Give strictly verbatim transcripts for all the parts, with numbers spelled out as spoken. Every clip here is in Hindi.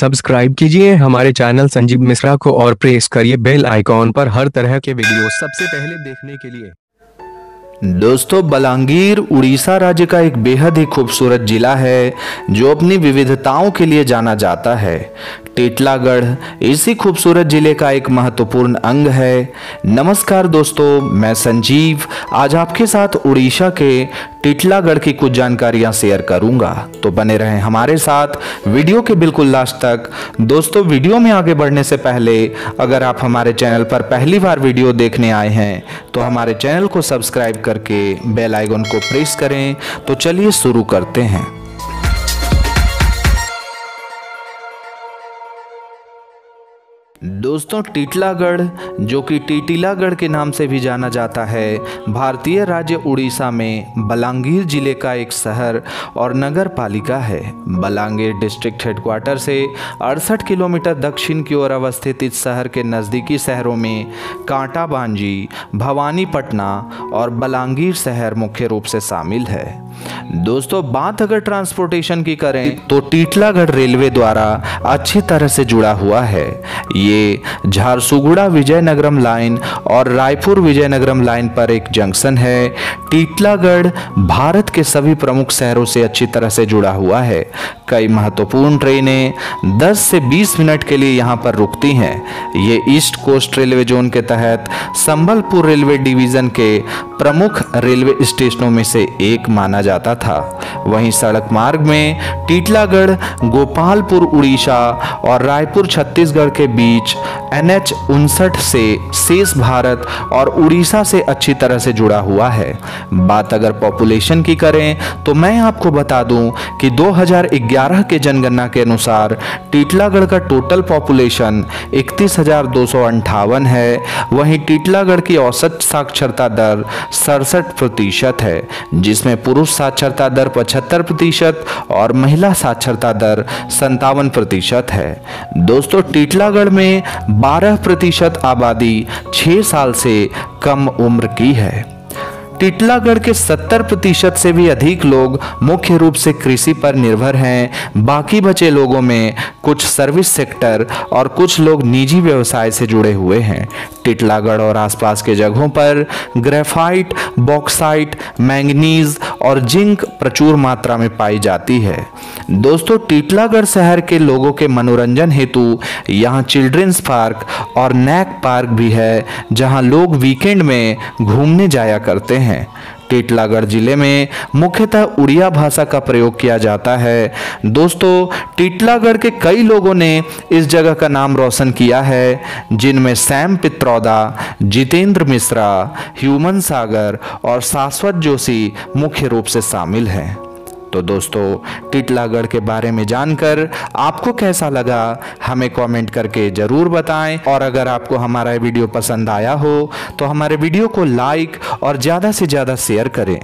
सब्सक्राइब कीजिए हमारे चैनल संजीव मिश्रा को और प्रेस करिए बेल आइकॉन पर हर तरह के वीडियो सबसे पहले देखने के लिए। दोस्तों, बलांगीर उड़ीसा राज्य का एक बेहद ही खूबसूरत जिला है जो अपनी विविधताओं के लिए जाना जाता है। टिटलागढ़ इसी खूबसूरत जिले का एक महत्वपूर्ण अंग है। नमस्कार दोस्तों, मैं संजीव आज आपके साथ उड़ीसा के टिटलागढ़ की कुछ जानकारियां शेयर करूंगा, तो बने रहें हमारे साथ वीडियो के बिल्कुल लास्ट तक। दोस्तों, वीडियो में आगे बढ़ने से पहले अगर आप हमारे चैनल पर पहली बार वीडियो देखने आए हैं तो हमारे चैनल को सब्सक्राइब करके बेल आइकन को प्रेस करें। तो चलिए शुरू करते हैं। दोस्तों, टिटलागढ़ जो कि टिटलागढ़ के नाम से भी जाना जाता है, भारतीय राज्य उड़ीसा में बलांगीर जिले का एक शहर और नगर पालिका है। बलांगीर डिस्ट्रिक्ट हेडक्वार्टर से अड़सठ किलोमीटर दक्षिण की ओर अवस्थित इस शहर के नज़दीकी शहरों में कांटाबांजी, भवानीपटना और बलांगीर शहर मुख्य रूप से शामिल है। दोस्तों, बात अगर ट्रांसपोर्टेशन की करें तो टिटलागढ़ रेलवे द्वारा अच्छी तरह से जुड़ा हुआ है। ये झारसुगुड़ा विजयनगरम लाइन और रायपुर विजयनगरम लाइन पर एक जंक्शन है। टिटलागढ़ भारत के सभी प्रमुख शहरों से अच्छी तरह से जुड़ा हुआ है। कई महत्वपूर्ण ट्रेनें दस से बीस मिनट के लिए यहाँ पर रुकती हैं। ये ईस्ट कोस्ट रेलवे जोन के तहत संबलपुर रेलवे डिवीज़न के प्रमुख रेलवे स्टेशनों में से एक माना जाता था। वहीं सड़क मार्ग में टिटलागढ़ गोपालपुर उड़ीसा और रायपुर छत्तीसगढ़ के बीच एनएच उनसठ से शेष भारत और उड़ीसा से अच्छी तरह से जुड़ा हुआ है। बात अगर पॉपुलेशन की करें तो मैं आपको बता दूं कि दो हज़ार ग्यारह के जनगणना के अनुसार टिटलागढ़ का टोटल पॉपुलेशन इकतीस हजार दो सौ अंठावन है। वहीं टिटलागढ़ की औसत साक्षरता दर सड़सठ प्रतिशत है, जिसमें पुरुष साक्षरता दर पचहत्तर प्रतिशत और महिला साक्षरता दर संतावन प्रतिशत है। दोस्तों, टिटलागढ़ में बारह प्रतिशत आबादी छह साल से कम उम्र की है। टिटलागढ़ के सत्तर प्रतिशत से भी अधिक लोग मुख्य रूप से कृषि पर निर्भर हैं। बाकी बचे लोगों में कुछ सर्विस सेक्टर और कुछ लोग निजी व्यवसाय से जुड़े हुए हैं। टिटलागढ़ और आसपास के जगहों पर ग्रेफाइट, बॉक्साइट, मैंगनीज और जिंक प्रचुर मात्रा में पाई जाती है। दोस्तों, टिटलागढ़ शहर के लोगों के मनोरंजन हेतु यहाँ चिल्ड्रेंस पार्क और नैक पार्क भी है, जहाँ लोग वीकेंड में घूमने जाया करते हैं। टिटलागढ़ जिले में मुख्यतः उड़िया भाषा का प्रयोग किया जाता है। दोस्तों, टिटलागढ़ के कई लोगों ने इस जगह का नाम रोशन किया है, जिनमें सैम पित्रोदा, जितेंद्र मिश्रा, ह्यूमन सागर और शाश्वत जोशी मुख्य रूप से शामिल हैं। तो दोस्तों, टिटलागढ़ के बारे में जानकर आपको कैसा लगा हमें कमेंट करके ज़रूर बताएं। और अगर आपको हमारा वीडियो पसंद आया हो तो हमारे वीडियो को लाइक और ज़्यादा से ज़्यादा शेयर करें।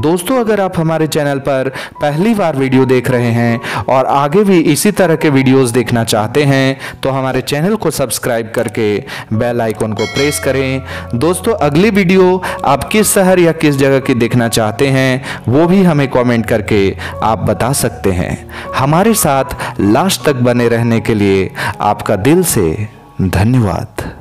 दोस्तों, अगर आप हमारे चैनल पर पहली बार वीडियो देख रहे हैं और आगे भी इसी तरह के वीडियोज़ देखना चाहते हैं तो हमारे चैनल को सब्सक्राइब करके बेल आइकॉन को प्रेस करें। दोस्तों, अगली वीडियो आप किस शहर या किस जगह की देखना चाहते हैं वो भी हमें कॉमेंट करके आप बता सकते हैं। हमारे साथ लास्ट तक बने रहने के लिए आपका दिल से धन्यवाद।